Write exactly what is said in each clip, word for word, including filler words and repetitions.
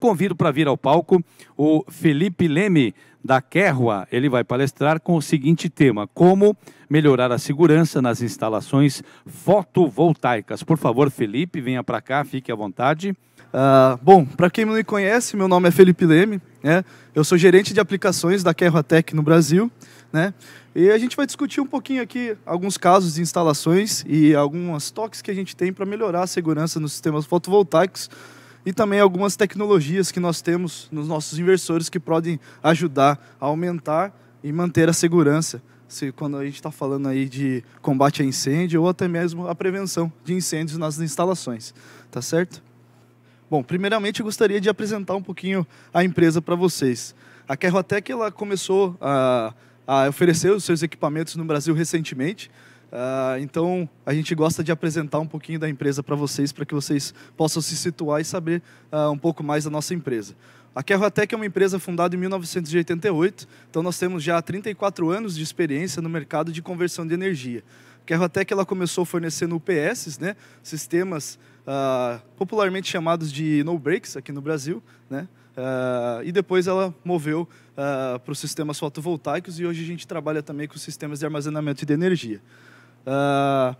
Convido para vir ao palco o Felipe Leme, da KEHUA. Ele vai palestrar com o seguinte tema: como melhorar a segurança nas instalações fotovoltaicas. Por favor, Felipe, venha para cá, fique à vontade. Uh, bom, para quem não me conhece, meu nome é Felipe Leme, né? Eu sou gerente de aplicações da KEHUA Tech no Brasil, né? E a gente vai discutir um pouquinho aqui alguns casos de instalações e alguns toques que a gente tem para melhorar a segurança nos sistemas fotovoltaicos, e também algumas tecnologias que nós temos nos nossos inversores que podem ajudar a aumentar e manter a segurança, se quando a gente está falando aí de combate a incêndio ou até mesmo a prevenção de incêndios nas instalações, tá certo? Bom, primeiramente eu gostaria de apresentar um pouquinho a empresa para vocês. A KEHUA Tech, ela começou a, a oferecer os seus equipamentos no Brasil recentemente. Uh, então, a gente gosta de apresentar um pouquinho da empresa para vocês, para que vocês possam se situar e saber uh, um pouco mais da nossa empresa. A KEHUA Tech é uma empresa fundada em mil novecentos e oitenta e oito, então nós temos já trinta e quatro anos de experiência no mercado de conversão de energia. A KEHUA Tech, ela começou fornecendo U P S, né, sistemas uh, popularmente chamados de no-breaks aqui no Brasil, né? Uh, e depois ela moveu uh, para os sistemas fotovoltaicos, e hoje a gente trabalha também com sistemas de armazenamento de energia. Uh,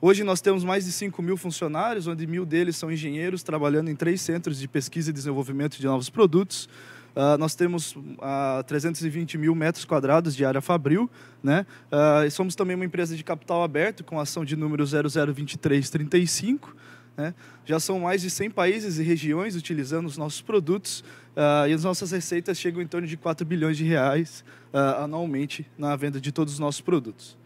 hoje nós temos mais de cinco mil funcionários, onde mil deles são engenheiros, trabalhando em três centros de pesquisa e desenvolvimento de novos produtos. Uh, nós temos uh, trezentos e vinte mil metros quadrados de área fabril, né? Uh, e somos também uma empresa de capital aberto, com ação de número zero zero dois três três cinco. Né? Já são mais de cem países e regiões utilizando os nossos produtos, uh, e as nossas receitas chegam em torno de quatro bilhões de reais uh, anualmente na venda de todos os nossos produtos.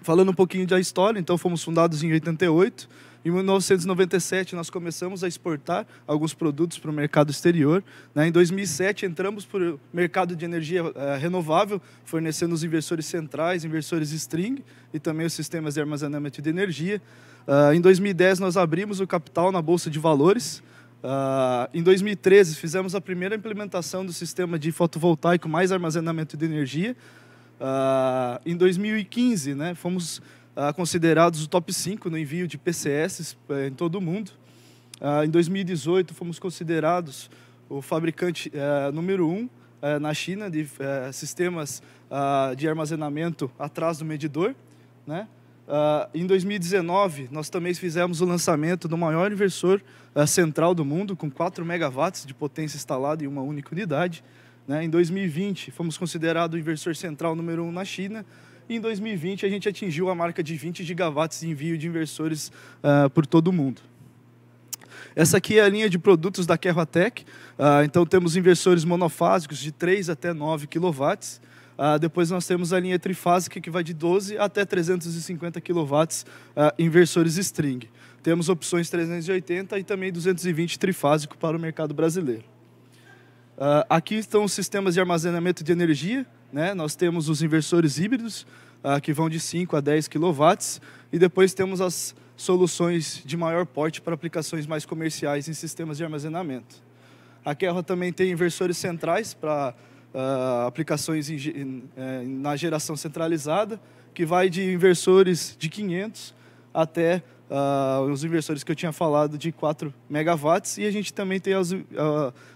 Falando um pouquinho da história, então fomos fundados em oitenta e oito, em mil novecentos e noventa e sete nós começamos a exportar alguns produtos para o mercado exterior, né? Em dois mil e sete entramos para o mercado de energia uh, renovável, fornecendo os inversores centrais, inversores string e também os sistemas de armazenamento de energia. Uh, em dois mil e dez nós abrimos o capital na Bolsa de Valores. Uh, em dois mil e treze fizemos a primeira implementação do sistema de fotovoltaico mais armazenamento de energia. Uh, em dois mil e quinze, né, fomos uh, considerados o top cinco no envio de P C S uh, em todo o mundo. Uh, em dois mil e dezoito, fomos considerados o fabricante uh, número um uh, na China de uh, sistemas uh, de armazenamento atrás do medidor, né? Uh, em dois mil e dezenove, nós também fizemos o lançamento do maior inversor uh, central do mundo, com quatro megawatts de potência instalada em uma única unidade. Né? Em dois mil e vinte, fomos considerados o inversor central número um na China. E em dois mil e vinte, a gente atingiu a marca de vinte gigawatts de envio de inversores uh, por todo o mundo. Essa aqui é a linha de produtos da KEHUA Tech. Uh, então, temos inversores monofásicos de três até nove quilowatts. Uh, depois, nós temos a linha trifásica, que vai de doze até trezentos e cinquenta quilowatts, uh, inversores string. Temos opções trezentos e oitenta e também duzentos e vinte trifásico para o mercado brasileiro. Uh, aqui estão os sistemas de armazenamento de energia, né? Nós temos os inversores híbridos, uh, que vão de cinco a dez quilowatts, e depois temos as soluções de maior porte para aplicações mais comerciais em sistemas de armazenamento. A KEHUA também tem inversores centrais para uh, aplicações em, em, eh, na geração centralizada, que vai de inversores de quinhentos até Uh, os inversores que eu tinha falado de quatro megawatts, e a gente também tem as, uh,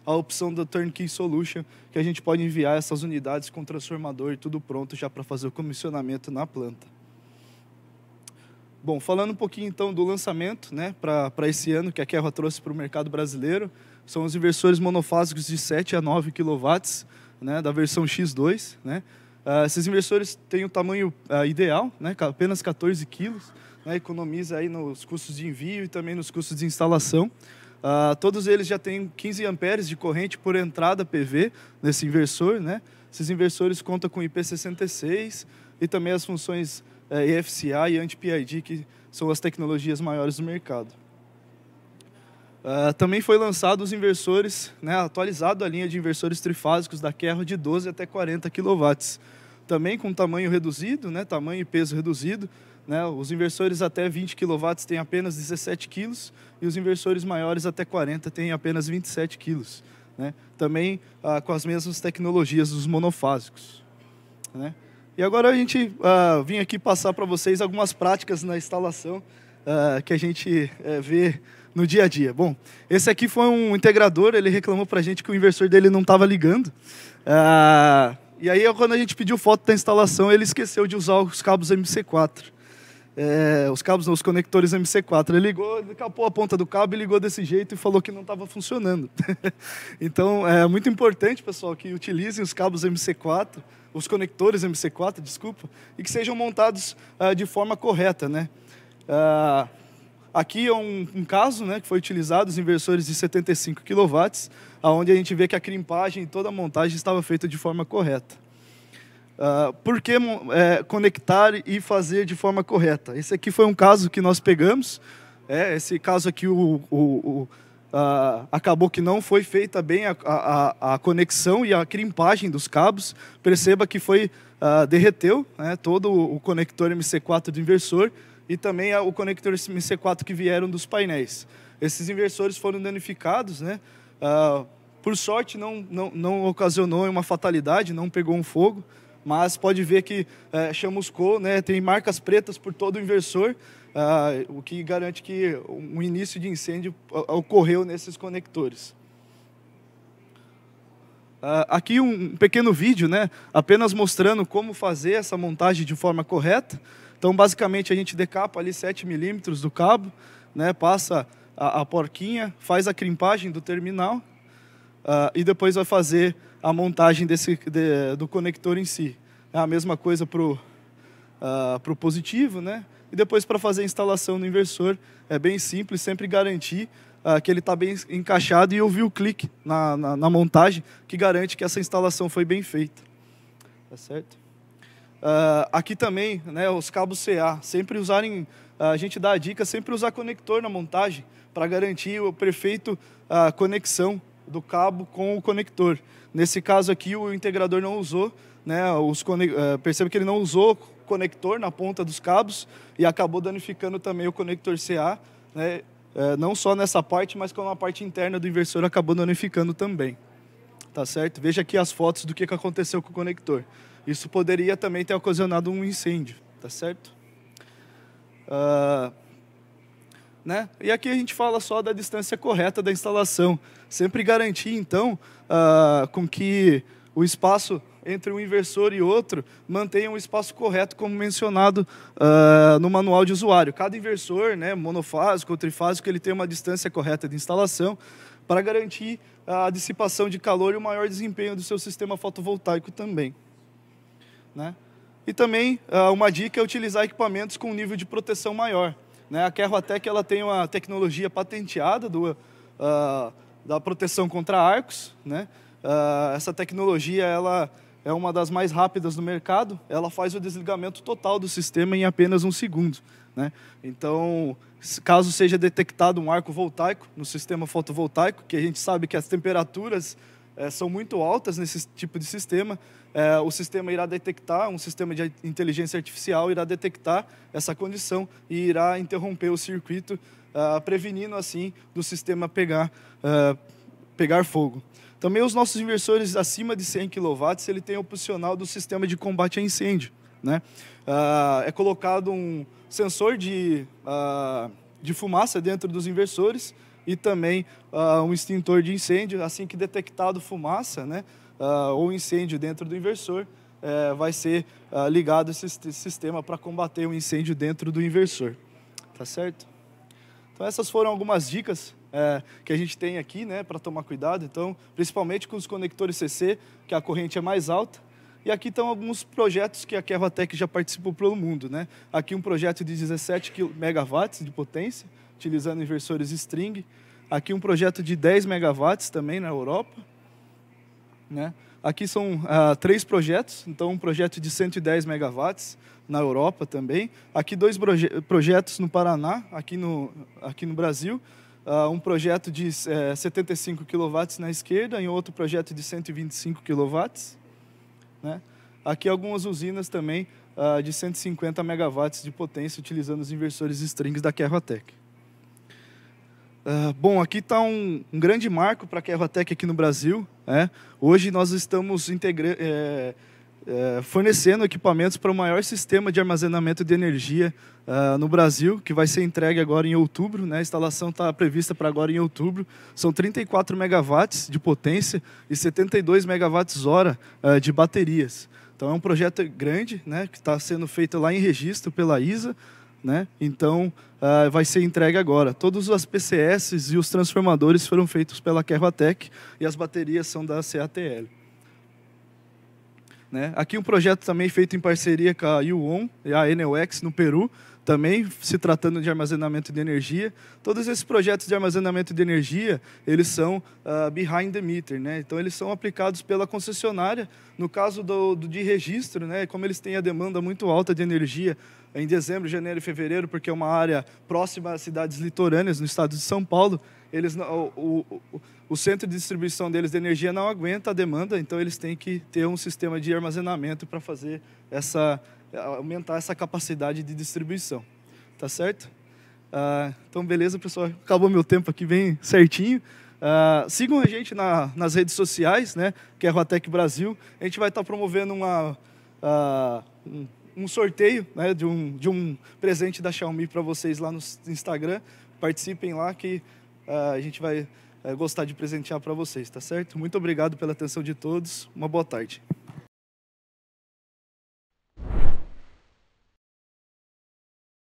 a opção do Turnkey Solution, que a gente pode enviar essas unidades com transformador e tudo pronto já para fazer o comissionamento na planta. Bom, falando um pouquinho então do lançamento, né, para esse ano que a KEHUA trouxe para o mercado brasileiro, são os inversores monofásicos de sete a nove quilowatts, né, da versão X dois. Né? Uh, esses inversores têm o tamanho uh, ideal, né, apenas quatorze quilos. Né, economiza aí nos custos de envio e também nos custos de instalação. Uh, todos eles já têm quinze amperes de corrente por entrada P V nesse inversor, né? Esses inversores contam com I P sessenta e seis e também as funções uh, E F C A e anti-P I D, que são as tecnologias maiores do mercado. Uh, também foi lançado os inversores, né, atualizado a linha de inversores trifásicos da KEHUA de doze até quarenta quilowatts. Também com tamanho reduzido, né, tamanho e peso reduzido. Né, os inversores até vinte quilowatts têm apenas dezessete quilos e os inversores maiores até quarenta têm apenas vinte e sete quilos. Né, também ah, com as mesmas tecnologias dos monofásicos. Né. E agora a gente ah, vim aqui passar para vocês algumas práticas na instalação uh, que a gente uh, vê no dia a dia. Bom, esse aqui foi um integrador, ele reclamou para a gente que o inversor dele não estava ligando. Uh, e aí, quando a gente pediu foto da instalação, ele esqueceu de usar os cabos M C quatro. É, os cabos, não, os conectores M C quatro. Ele ligou, ele capou a ponta do cabo e ligou desse jeito e falou que não estava funcionando. Então, é muito importante, pessoal, que utilizem os cabos M C quatro, os conectores M C quatro, desculpa, e que sejam montados uh, de forma correta, né? Uh, aqui é um, um caso, né, que foi utilizado os inversores de setenta e cinco quilowatts, onde a gente vê que a crimpagem e toda a montagem estava feita de forma correta. Uh, por que é, conectar e fazer de forma correta? Esse aqui foi um caso que nós pegamos. É, esse caso aqui o, o, o, uh, acabou que não foi feita bem a, a, a conexão e a crimpagem dos cabos. Perceba que foi uh, derreteu, né, todo o conector M C quatro do inversor e também o conector M C quatro que vieram dos painéis. Esses inversores foram danificados, né? Uh, por sorte, não, não, não ocasionou uma fatalidade, não pegou um fogo. Mas pode ver que é, chamuscou, né, tem marcas pretas por todo o inversor, uh, o que garante que um início de incêndio ocorreu nesses conectores. Uh, aqui um pequeno vídeo, né, apenas mostrando como fazer essa montagem de forma correta. Então, basicamente, a gente decapa ali sete milímetros do cabo, né, passa a, a porquinha, faz a crimpagem do terminal uh, e depois vai fazer a montagem desse, de, do conector em si. É a mesma coisa para o uh, pro positivo, né? E depois, para fazer a instalação no inversor, é bem simples, sempre garantir uh, que ele está bem encaixado e ouvir o clique na, na, na montagem, que garante que essa instalação foi bem feita. Tá certo? Uh, aqui também, né, os cabos C A, sempre usarem, uh, a gente dá a dica, sempre usar conector na montagem, para garantir o perfeito uh, conexão do cabo com o conector. Nesse caso aqui, o integrador não usou, né, os conex... perceba que ele não usou o conector na ponta dos cabos e acabou danificando também o conector C A, né, não só nessa parte, mas como a parte interna do inversor acabou danificando também. Tá certo? Veja aqui as fotos do que aconteceu com o conector. Isso poderia também ter ocasionado um incêndio, tá certo? Uh... Né? E aqui a gente fala só da distância correta da instalação. Sempre garantir, então, uh, com que o espaço entre um inversor e outro mantenha um espaço correto, como mencionado uh, no manual de usuário. Cada inversor, né, monofásico ou trifásico, ele tem uma distância correta de instalação para garantir a dissipação de calor e o maior desempenho do seu sistema fotovoltaico também. Né? E também, uh, uma dica é utilizar equipamentos com nível de proteção maior. Né, a KEHUA Tech, ela tem uma tecnologia patenteada do, uh, da proteção contra arcos. Né? Uh, essa tecnologia ela é uma das mais rápidas do mercado. Ela faz o desligamento total do sistema em apenas um segundo. Né? Então, caso seja detectado um arco voltaico no sistema fotovoltaico, que a gente sabe que as temperaturas eh, são muito altas nesse tipo de sistema, É, o sistema irá detectar, um sistema de inteligência artificial irá detectar essa condição e irá interromper o circuito, uh, prevenindo assim do sistema pegar, uh, pegar fogo. Também os nossos inversores acima de cem quilowatts, ele tem opcional do sistema de combate a incêndio. Né? Uh, é colocado um sensor de, uh, de fumaça dentro dos inversores e também uh, um extintor de incêndio. Assim que detectado fumaça, né, Uh, ou incêndio dentro do inversor, uh, vai ser uh, ligado esse sistema para combater o incêndio dentro do inversor. Tá certo? Então, essas foram algumas dicas uh, que a gente tem aqui, né, para tomar cuidado. Então, principalmente com os conectores C C, que a corrente é mais alta. E aqui estão alguns projetos que a KEHUA Tech já participou pelo mundo. Né? Aqui um projeto de dezessete megawatts de potência, utilizando inversores string. Aqui um projeto de dez megawatts também na Europa. Né? Aqui são uh, três projetos, então um projeto de cento e dez megawatts na Europa também, aqui dois proje projetos no Paraná, aqui no, aqui no Brasil, uh, um projeto de uh, setenta e cinco quilowatts na esquerda e outro projeto de cento e vinte e cinco quilowatts. Né? Aqui algumas usinas também uh, de cento e cinquenta megawatts de potência, utilizando os inversores strings da KEHUA Tech. Uh, bom, aqui está um, um grande marco para a KEHUA Tech aqui no Brasil. Né? Hoje nós estamos integra é, é, fornecendo equipamentos para o maior sistema de armazenamento de energia uh, no Brasil, que vai ser entregue agora em outubro, né? A instalação está prevista para agora em outubro. São trinta e quatro megawatts de potência e setenta e dois megawatts hora uh, de baterias. Então é um projeto grande, né, que está sendo feito lá em Registro pela I S A, né? Então uh, vai ser entregue agora. Todos as P C S e os transformadores foram feitos pela KEHUA Tech e as baterias são da C A T L. Né? Aqui um projeto também feito em parceria com a U O N e a EnelX no Peru, também se tratando de armazenamento de energia. Todos esses projetos de armazenamento de energia, eles são uh, behind the meter, né? Então eles são aplicados pela concessionária. No caso do, do de Registro, né? Como eles têm a demanda muito alta de energia em dezembro, janeiro e fevereiro, porque é uma área próxima às cidades litorâneas no estado de São Paulo, eles, o, o, o centro de distribuição deles de energia não aguenta a demanda, então eles têm que ter um sistema de armazenamento para fazer essa aumentar essa capacidade de distribuição, tá certo? Ah, então, beleza, pessoal, acabou meu tempo aqui bem certinho. Ah, sigam a gente na, nas redes sociais, né, que é Roatec Brasil. A gente vai estar tá promovendo uma, uh, um, um sorteio, né, de, um, de um presente da Xiaomi para vocês lá no Instagram. Participem lá que uh, a gente vai uh, gostar de presentear para vocês, tá certo? Muito obrigado pela atenção de todos, uma boa tarde.